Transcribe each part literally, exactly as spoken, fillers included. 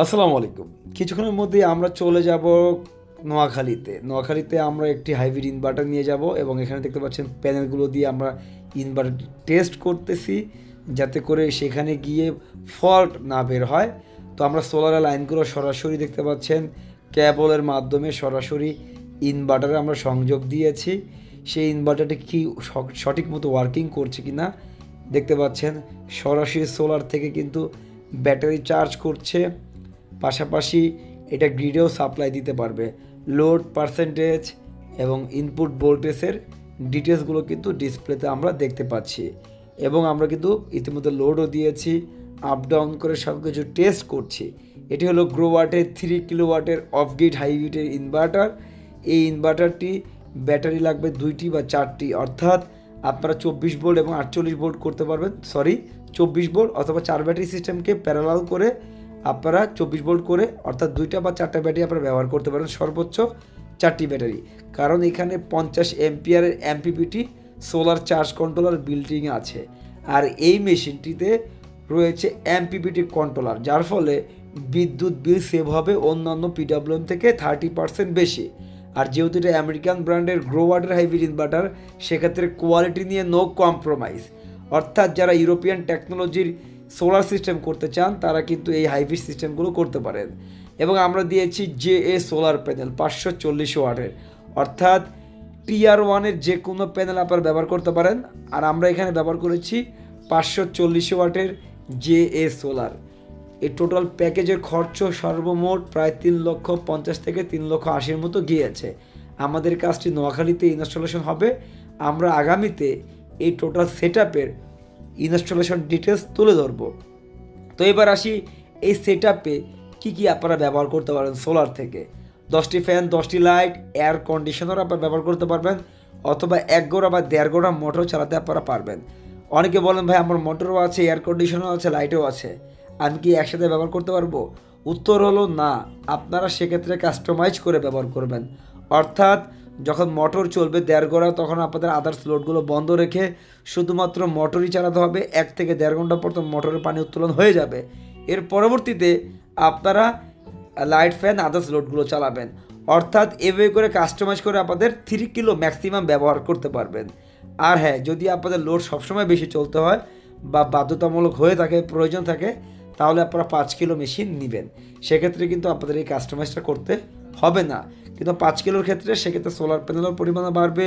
আসসালামু আলাইকুম। কিছুক্ষণের মধ্যে আমরা চলে যাব নোয়াখালীতে। নোয়াখালীতে আমরা একটি হাইব্রিড ইনভার্টার নিয়ে যাব এবং এখানে দেখতে পাচ্ছেন প্যানেলগুলো দিয়ে আমরা ইনভার্টার টেস্ট করতেছি যাতে করে সেখানে গিয়ে ফল্ট না বের হয়। তো আমরা সোলারের লাইনগুলো সরাসরি দেখতে পাচ্ছেন ক্যাবলের মাধ্যমে সরাসরি ইনভার্টারে আমরা সংযোগ দিয়েছি। সেই ইনভার্টারটি কি সঠিক মতো ওয়ার্কিং করছে কি না দেখতে পাচ্ছেন, সরাসরি সোলার থেকে কিন্তু ব্যাটারি চার্জ করছে, পাশাপাশি এটা গ্রিডেও সাপ্লাই দিতে পারবে। লোড পার্সেন্টেজ এবং ইনপুট ভোল্টেজের ডিটেলসগুলো কিন্তু ডিসপ্লেতে আমরা দেখতে পাচ্ছি এবং আমরা কিন্তু ইতিমধ্যে লোডও দিয়েছি, আপ ডাউন করে সব কিছু টেস্ট করছি। এটি হলো গ্রোওয়াটের থ্রি কিলোওয়াটের অফগ্রিড হাইব্রিডের ইনভার্টার। এই ইনভার্টারটি ব্যাটারি লাগবে দুইটি বা চারটি, অর্থাৎ আপনারা চব্বিশ ভোল্ট এবং আটচল্লিশ ভোল্ট করতে পারবেন। সরি চব্বিশ ভোল্ট অথবা চার ব্যাটারি সিস্টেমকে প্যারালাল করে আপনারা চব্বিশ ভোল্ট করে অর্থাৎ দুইটা বা চারটা ব্যাটারি আপনারা ব্যবহার করতে পারেন, সর্বোচ্চ চারটি ব্যাটারি, কারণ এখানে পঞ্চাশ এমপিয়ারের MPPT solar charge controller building আছে। আর এই মেশিনটিতে রয়েছে এমপিপিটি কন্ট্রোলার, যার ফলে বিদ্যুৎ বিল সেভ হবে অন্যান্য পিডাব্লিউএম থেকে থার্টি পার্সেন্ট বেশি। আর যেহেতু এটা আমেরিকান ব্র্যান্ডের গ্রোওয়াটের হাইব্রিড ইনভার্টার, সেক্ষেত্রে কোয়ালিটি নিয়ে নো কম্প্রোমাইজ, অর্থাৎ যারা ইউরোপিয়ান টেকনোলজির সোলার সিস্টেম করতে চান তারা কিন্তু এই হাইব্রিড সিস্টেমগুলো করতে পারেন। এবং আমরা দিয়েছি জে এ সোলার প্যানেল পাঁচশো চল্লিশ ওয়াটের, অর্থাৎ টিআর ওয়ানের যে কোনো প্যানেল আপনারা ব্যবহার করতে পারেন। আর আমরা এখানে ব্যবহার করেছি পাঁচশো চল্লিশ ওয়াটের জে এ সোলার। এই টোটাল প্যাকেজের খরচ সর্বমোট প্রায় তিন লক্ষ পঞ্চাশ থেকে তিন লক্ষ আশির মতো গিয়েছে। আমাদের কাজটি নোয়াখালীতে ইনস্টলেশন হবে। আমরা আগামীতে এই টোটাল সেট আপের ইনস্টলেশন ডিটেলস তুলে ধরব। তো এবার আসি এই সেট আপে কী কী আপনারা ব্যবহার করতে পারেন। সোলার থেকে দশটি ফ্যান, দশটি লাইট, এয়ার কন্ডিশনার আপনারা ব্যবহার করতে পারবেন, অথবা এক গোড়া বা দেড় গোড়া মোটর চালাতে আপনারা পারবেন। অনেকে বলেন ভাই আমার মোটরও আছে, এয়ার কন্ডিশনারও আছে, লাইটও আছে, আমি কি একসাথে ব্যবহার করতে পারবো? উত্তর হলো না, আপনারা সেক্ষেত্রে কাস্টমাইজ করে ব্যবহার করবেন। অর্থাৎ যখন মোটর চলবে দেড় ঘন্টা তখন আপনাদের আদার্স লোডগুলো বন্ধ রেখে শুধুমাত্র মোটরই চালাতে হবে। এক থেকে দেড় ঘন্টা পর তো মোটরের পানি উত্তোলন হয়ে যাবে, এর পরবর্তীতে আপনারা লাইট ফ্যান আদার্স লোডগুলো চালাবেন। অর্থাৎ এভাবে করে কাস্টমাইজ করে আপনাদের থ্রি কিলো ম্যাক্সিমাম ব্যবহার করতে পারবেন। আর হ্যাঁ, যদি আপনাদের লোড সবসময় বেশি চলতে হয় বা বাধ্যতামূলক হয়ে থাকে, প্রয়োজন থাকে, তাহলে আপনারা পাঁচ কিলো মেশিন নেবেন, সেক্ষেত্রে কিন্তু আপনাদের এই কাস্টমাইজটা করতে হবে না। কিন্তু পাঁচ কিলোর ক্ষেত্রে সেক্ষেত্রে সোলার প্যানেলের পরিমাণও বাড়বে,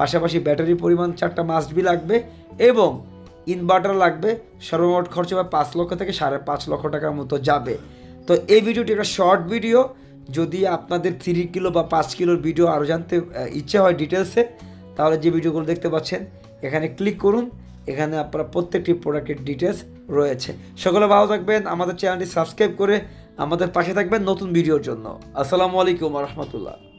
পাশাপাশি ব্যাটারির পরিমাণ চারটা মাস্ট বি লাগবে এবং ইনভার্টার লাগবে, সর্বমোট খরচ হবে পাঁচ লক্ষ থেকে সাড়ে পাঁচ লক্ষ টাকার মতো যাবে। তো এই ভিডিওটি একটা শর্ট ভিডিও। যদি আপনাদের থ্রি কিলো বা পাঁচ কিলোর ভিডিও আরও জানতে ইচ্ছে হয় ডিটেলসে, তাহলে যে ভিডিওগুলো দেখতে পাচ্ছেন এখানে ক্লিক করুন, এখানে আপনারা প্রত্যেকটি প্রোডাক্টের ডিটেলস রয়েছে। সকলে ভালো থাকবেন, আমাদের চ্যানেলটি সাবস্ক্রাইব করে আমাদের পাশে থাকবেন নতুন ভিডিওর জন্য। আসসালামু আলাইকুম রহমতুল্লাহ।